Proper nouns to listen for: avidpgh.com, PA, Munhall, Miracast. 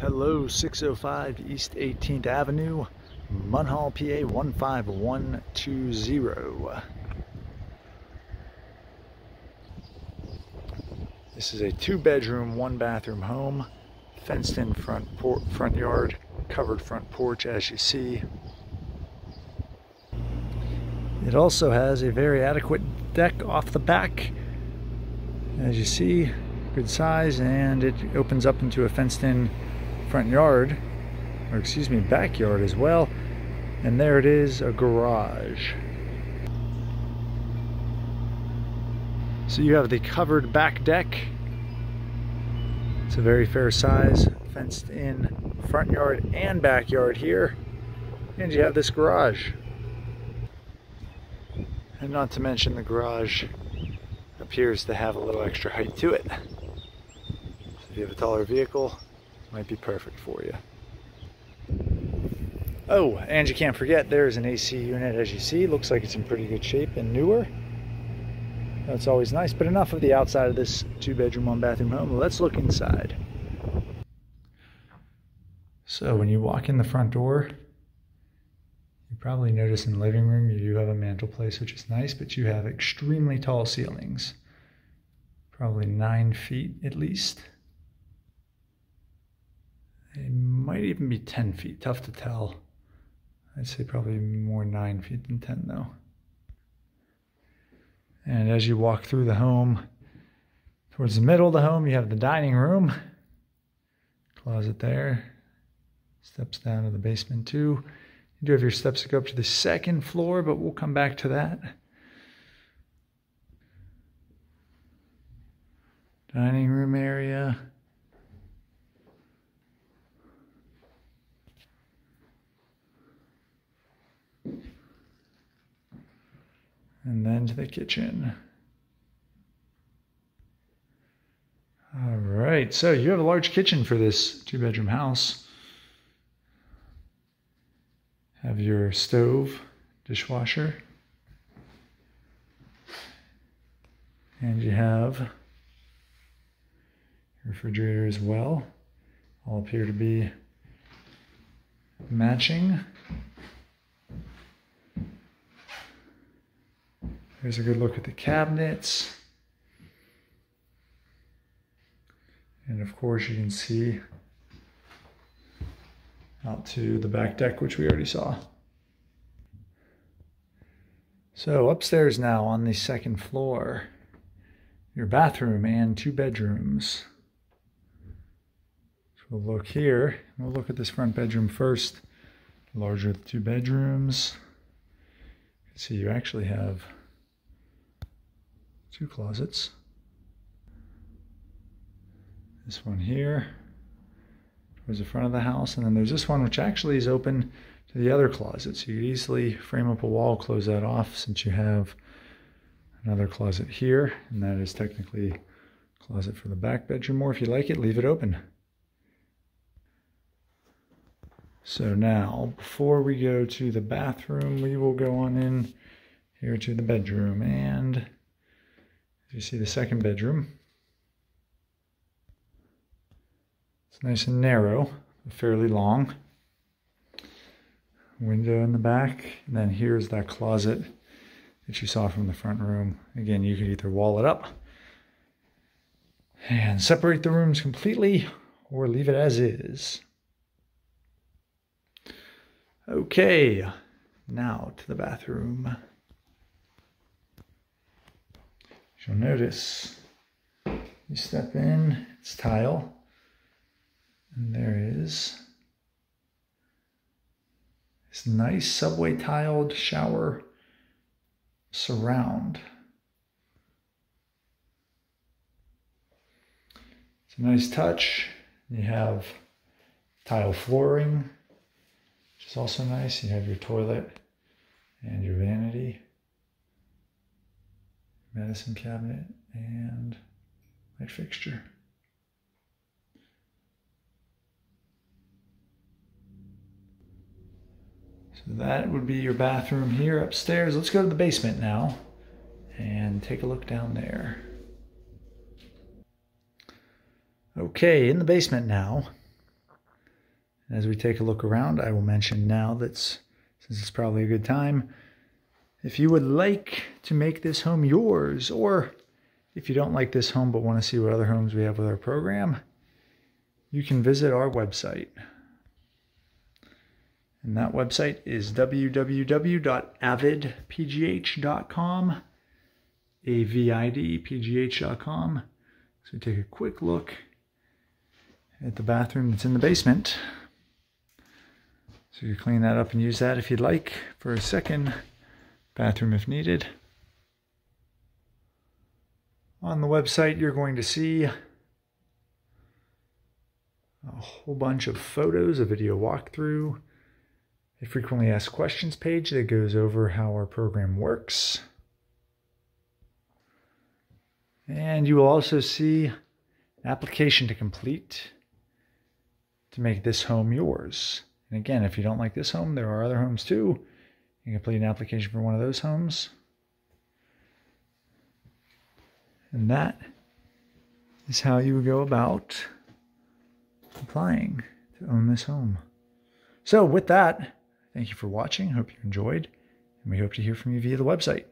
Hello, 605 East 18th Avenue, Munhall, PA 15120. This is a 2-bedroom, 1-bathroom home, fenced-in front yard, covered front porch as you see. It also has a very adequate deck off the back, as you see, good size, and it opens up into a fenced-in front yard, or excuse me, backyard as well. And there it is, a garage. So you have the covered back deck. It's a very fair size, fenced in front yard and backyard here. And you have this garage. And not to mention the garage appears to have a little extra height to it. So if you have a taller vehicle, might be perfect for you. Oh, and you can't forget there's an AC unit, as you see. Looks like it's in pretty good shape and newer. That's always nice. But enough of the outside of this 2-bedroom, 1-bathroom home. Let's look inside. So when you walk in the front door, you probably notice in the living room you do have a mantel place, which is nice, but you have extremely tall ceilings, probably 9 feet at least. It might even be 10 feet, tough to tell. I'd say probably more 9 feet than 10 though. And as you walk through the home, towards the middle of the home, you have the dining room, closet there, steps down to the basement too. You do have your steps to go up to the second floor, but we'll come back to that. Dining room area. And then to the kitchen. All right, so you have a large kitchen for this 2-bedroom house. Have your stove, dishwasher, and you have your refrigerator as well. All appear to be matching. Here's a good look at the cabinets. And of course you can see out to the back deck, which we already saw. So upstairs now on the second floor, your bathroom and 2 bedrooms. So we'll look here. We'll look at this front bedroom first. Larger of the 2 bedrooms. You can see you actually have 2 closets. This one here towards the front of the house, and then there's this one which actually is open to the other closet, so you could easily frame up a wall, close that off, since you have another closet here, and that is technically a closet for the back bedroom, or if you like it, leave it open. So now, before we go to the bathroom, we will go on in here to the bedroom, and you see the second bedroom. It's nice and narrow, but fairly long. Window in the back, and then here's that closet that you saw from the front room. Again, you could either wall it up and separate the rooms completely, or leave it as is. Okay, now to the bathroom. You'll notice, you step in, it's tile, and there is this nice subway tiled shower surround. It's a nice touch. You have tile flooring, which is also nice. You have your toilet and your vanity, medicine cabinet, and light fixture. So that would be your bathroom here upstairs. Let's go to the basement now and take a look down there. Okay, in the basement now, As we take a look around, I will mention now that, since it's probably a good time, if you would like to make this home yours, or if you don't like this home but want to see what other homes we have with our program, you can visit our website. And that website is www.avidpgh.com, avidpgh.com. So take a quick look at the bathroom that's in the basement. So you clean that up and use that if you'd like for a second bathroom if needed. On the website, you're going to see a whole bunch of photos, a video walkthrough, a frequently asked questions page that goes over how our program works. And you will also see an application to complete to make this home yours. And again, if you don't like this home, there are other homes too. You can complete an application for one of those homes. And that is how you would go about applying to own this home. So with that, thank you for watching. Hope you enjoyed, and we hope to hear from you via the website.